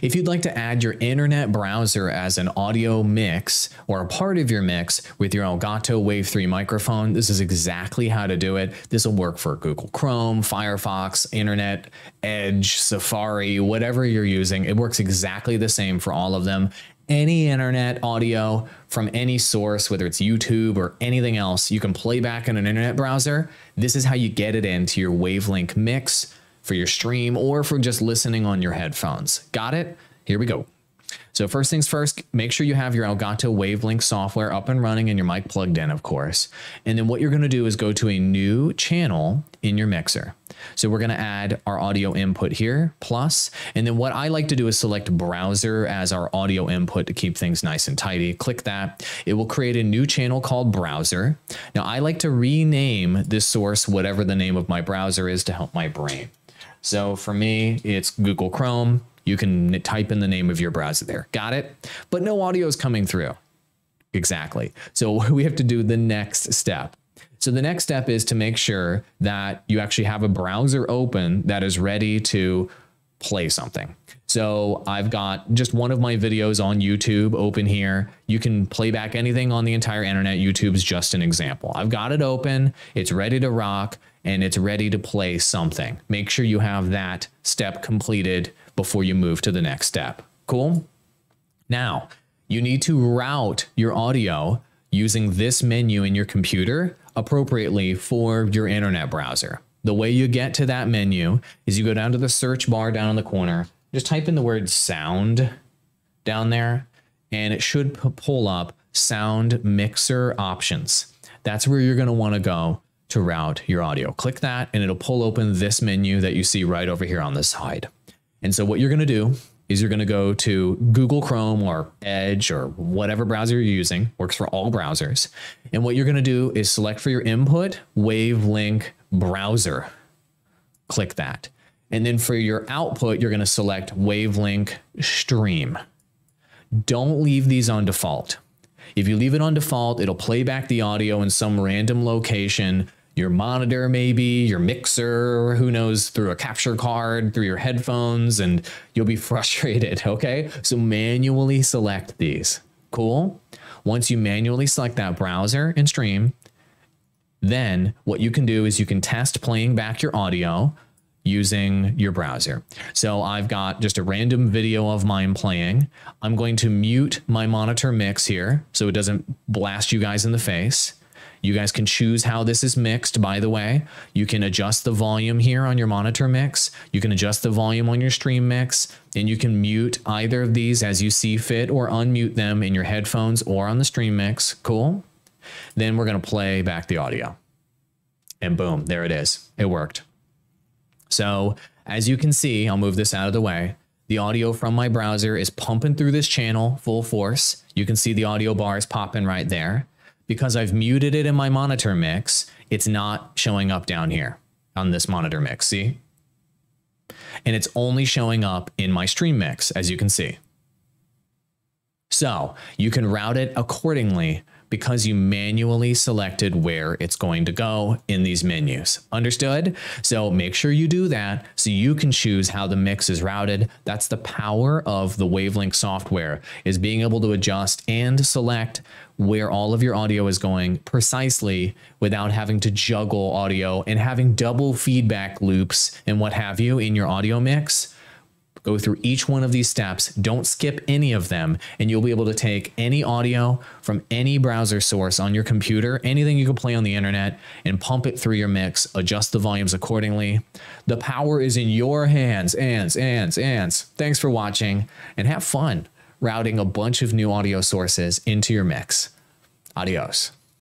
If you'd like to add your internet browser as an audio mix or a part of your mix with your Elgato Wave 3 microphone, this is exactly how to do it. This will work for Google Chrome, Firefox, Internet, Edge, Safari, whatever you're using. It works exactly the same for all of them. Any internet audio from any source, whether it's YouTube or anything else, you can play back in an internet browser. This is how you get it into your Wave Link mix for your stream or for just listening on your headphones. Got it? Here we go. So first things first, make sure you have your Elgato Wave Link software up and running and your mic plugged in, of course. And then what you're going to do is go to a new channel in your mixer. So we're going to add our audio input here, plus, and then what I like to do is select browser as our audio input to keep things nice and tidy. Click that. It will create a new channel called browser. Now I like to rename this source, whatever the name of my browser is, to help my brain. So for me, it's Google Chrome. You can type in the name of your browser there. Got it? But no audio is coming through. Exactly. So we have to do the next step. So the next step is to make sure that you actually have a browser open that is ready to play something. So I've got just one of my videos on YouTube open here. You can play back anything on the entire internet. YouTube's just an example. I've got it open. It's ready to rock and it's ready to play something. Make sure you have that step completed before you move to the next step. Cool? Now you need to route your audio using this menu in your computer appropriately for your internet browser. The way you get to that menu is you go down to the search bar down in the corner, just type in the word sound down there, and it should pull up sound mixer options. That's where you're going to want to go to route your audio. Click that and it'll pull open this menu that you see right over here on the side. And so what you're going to do is you're going to go to Google Chrome or Edge or whatever browser you're using, works for all browsers. And what you're going to do is select for your input Wave Link browser. Click that. And then for your output, you're going to select Wave Link stream. Don't leave these on default. If you leave it on default, it'll play back the audio in some random location, your monitor, maybe your mixer, who knows, through a capture card, through your headphones, and you'll be frustrated. Okay. So manually select these. Cool. Once you manually select that browser and stream, then what you can do is you can test playing back your audio using your browser. So I've got just a random video of mine playing. I'm going to mute my monitor mix here so it doesn't blast you guys in the face. You guys can choose how this is mixed, by the way. You can adjust the volume here on your monitor mix. You can adjust the volume on your stream mix, and you can mute either of these as you see fit or unmute them in your headphones or on the stream mix. Cool. Then we're going to play back the audio and boom, there it is. It worked. So as you can see, I'll move this out of the way. The audio from my browser is pumping through this channel full force. You can see the audio bars popping right there. Because I've muted it in my monitor mix, it's not showing up down here on this monitor mix, see? And it's only showing up in my stream mix, as you can see. So you can route it accordingly because you manually selected where it's going to go in these menus. Understood? So make sure you do that so you can choose how the mix is routed. That's the power of the Wave Link software, is being able to adjust and select where all of your audio is going precisely without having to juggle audio and having double feedback loops and what have you in your audio mix. Go through each one of these steps. Don't skip any of them, and you'll be able to take any audio from any browser source on your computer, anything you can play on the internet, and pump it through your mix, adjust the volumes accordingly. The power is in your hands, Thanks for watching, and have fun routing a bunch of new audio sources into your mix. Adios.